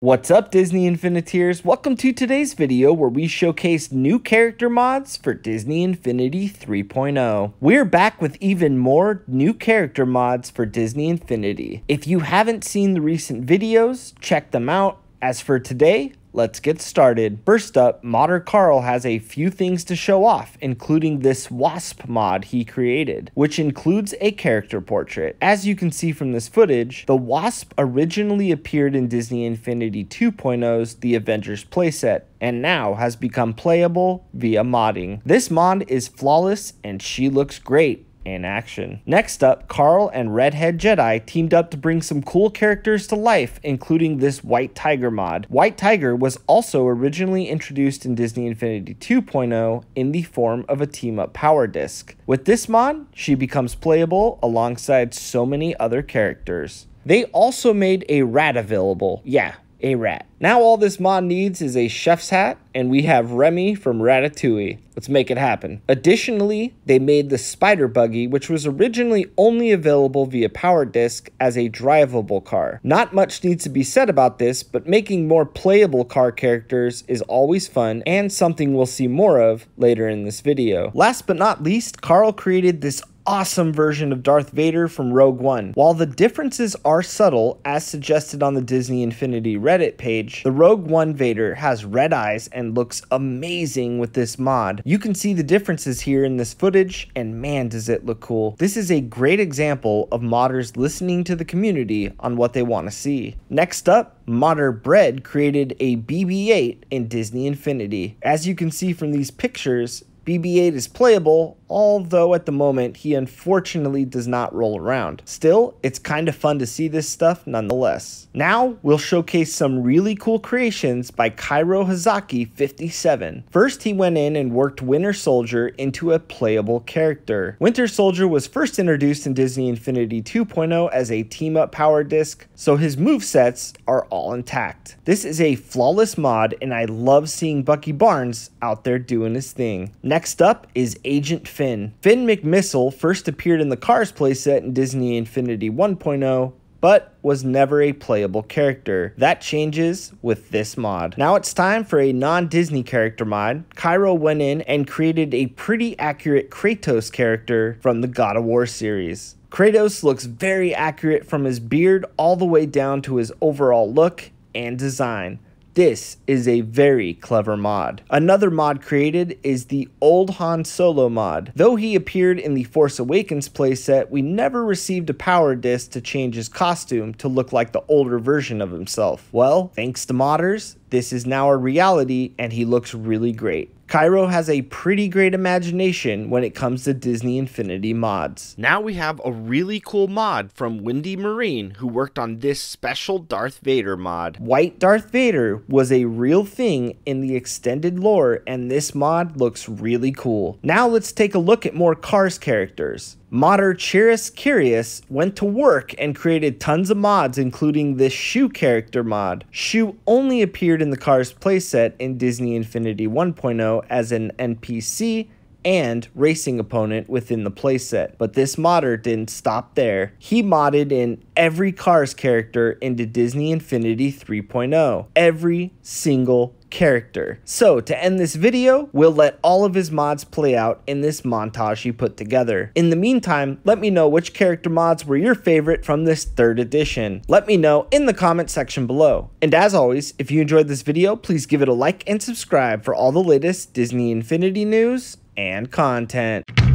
What's up, Disney Infiniteers? Welcome to today's video where we showcase new character mods for Disney Infinity 3.0. We're back with even more new character mods for Disney Infinity. If you haven't seen the recent videos, check them out. As for today, let's get started. First up, Modder Carl has a few things to show off, including this Wasp mod he created, which includes a character portrait. As you can see from this footage, the Wasp originally appeared in Disney Infinity 2.0's The Avengers playset, and now has become playable via modding. This mod is flawless and she looks great in action. Next up, Carl and Redhead Jedi teamed up to bring some cool characters to life, including this White Tiger mod. White Tiger was also originally introduced in Disney Infinity 2.0 in the form of a team-up power disc. With this mod, she becomes playable alongside so many other characters. They also made a rat available. Yeah, a rat. Now all this mod needs is a chef's hat, and we have Remy from Ratatouille. Let's make it happen. Additionally, they made the Spider Buggy, which was originally only available via Power Disc as a drivable car. Not much needs to be said about this, but making more playable car characters is always fun and something we'll see more of later in this video. Last but not least, Carl created this awesome version of Darth Vader from Rogue One. While the differences are subtle, as suggested on the Disney Infinity Reddit page, the Rogue One Vader has red eyes and looks amazing with this mod. You can see the differences here in this footage, and man does it look cool. This is a great example of modders listening to the community on what they want to see. Next up, Modder Bread created a BB-8 in Disney Infinity. As you can see from these pictures, BB-8 is playable, although at the moment he unfortunately does not roll around. Still, it's kind of fun to see this stuff nonetheless. Now, we'll showcase some really cool creations by Kairo Hazaki57. First, he went in and worked Winter Soldier into a playable character. Winter Soldier was first introduced in Disney Infinity 2.0 as a team-up power disc, so his movesets are all intact. This is a flawless mod, and I love seeing Bucky Barnes out there doing his thing. Next up is Agent Finn. Finn McMissile first appeared in the Cars playset in Disney Infinity 1.0, but was never a playable character. That changes with this mod. Now it's time for a non-Disney character mod. Kairo went in and created a pretty accurate Kratos character from the God of War series. Kratos looks very accurate from his beard all the way down to his overall look and design. This is a very clever mod. Another mod created is the old Han Solo mod. Though he appeared in the Force Awakens playset, we never received a power disc to change his costume to look like the older version of himself. Well, thanks to modders, this is now a reality and he looks really great. Kairo has a pretty great imagination when it comes to Disney Infinity mods. Now we have a really cool mod from Windy Marine, who worked on this special Darth Vader mod. White Darth Vader was a real thing in the extended lore, and this mod looks really cool. Now let's take a look at more Cars characters. Modder Cherus Curious went to work and created tons of mods, including this Shu character mod. Shu only appeared in the Cars playset in Disney Infinity 1.0 as an NPC and racing opponent within the playset. But this modder didn't stop there. He modded in every Cars character into Disney Infinity 3.0. Every single character. So to end this video, we'll let all of his mods play out in this montage he put together. In the meantime, let me know which character mods were your favorite from this third edition. Let me know in the comment section below. And as always, if you enjoyed this video, please give it a like and subscribe for all the latest Disney Infinity news and content.